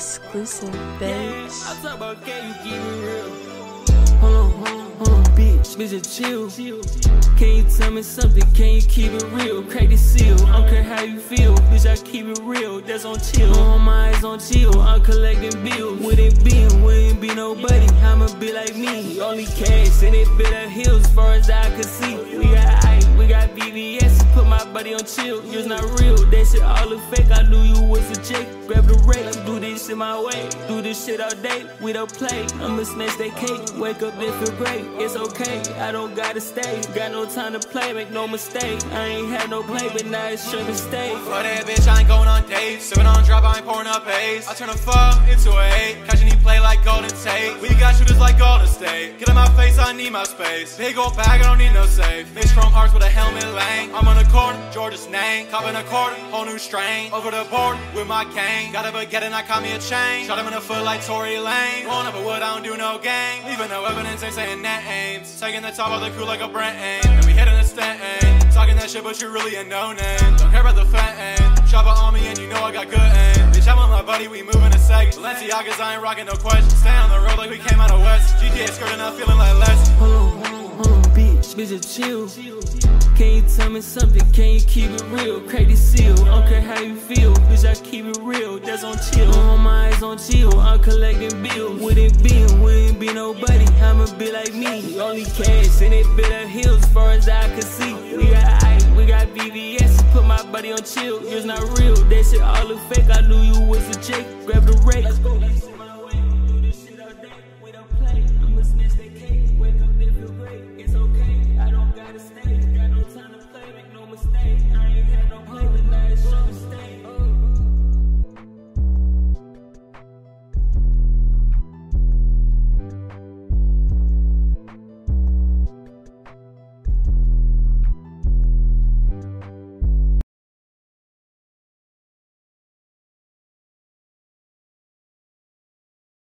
exclusive, bitch. I talk about K, you keep it real. Hold on, bitch, just chill. Can you tell me something? Can you keep it real? Crack the seal, I don't care how you feel. Bitch, I keep it real, that's on chill. On my eyes on chill, I'm collecting bills. Wouldn't be nobody, I'ma be like me. Only cash, and it bit up hills, as far as I could see. We got ice, we got VVS, put my buddy on chill. You're not real, that shit all look fake. I knew you was a chick, grab the rake. Do this shit my way, do this shit all day. We don't play, I'ma snatch that cake. Wake up and feel great, it's okay, I don't gotta stay. Got no time to play, make no mistake. I ain't had no play, but now it's sure to stay. For that bitch, I ain't going on dates. Sippin' on drop, I ain't pouring up haze. I turn a 4 into a 8. Catching you play like Golden State. We got shooters like Golden State. Get in my face, I need my space. Big ol' bag, I don't need no safe. Bitch from Hearts with a helmet lane. I'm on the corner, Georgia's name. Coppin' a quarter, whole new strain. Over the board with my gang. Got a baguette and I caught me a chain. Shot him in the foot like Tory Lane. Rolling up a wood, I don't do no gang. Leaving no evidence, ain't saying that aims. Taking the top of the crew like a brand aim. And we hitting the stand aim. Talking that shit, but you really a no-name. Don't care about the fat aim. Chopper on me and you know I got good aim. Bitch, I'm on my buddy, we moving a second. Balenciagas, I ain't rocking no question. Stay on the road like we came out of West. GTA skirting, I'm feeling like less. Hold on, bitch, chill. Can you tell me something? Can you keep it real? Crack the seal, I don't care how you feel. Bitch, I keep it real, that's on chill. On my eyes on chill, I'm collecting bills. Wouldn't be nobody, I'ma be like me. Only cash, and it bit up hills, as far as I could see. We got ice, we got VVS, put my buddy on chill. You're not real, that shit all look fake. I knew you was a chick, grab the rake.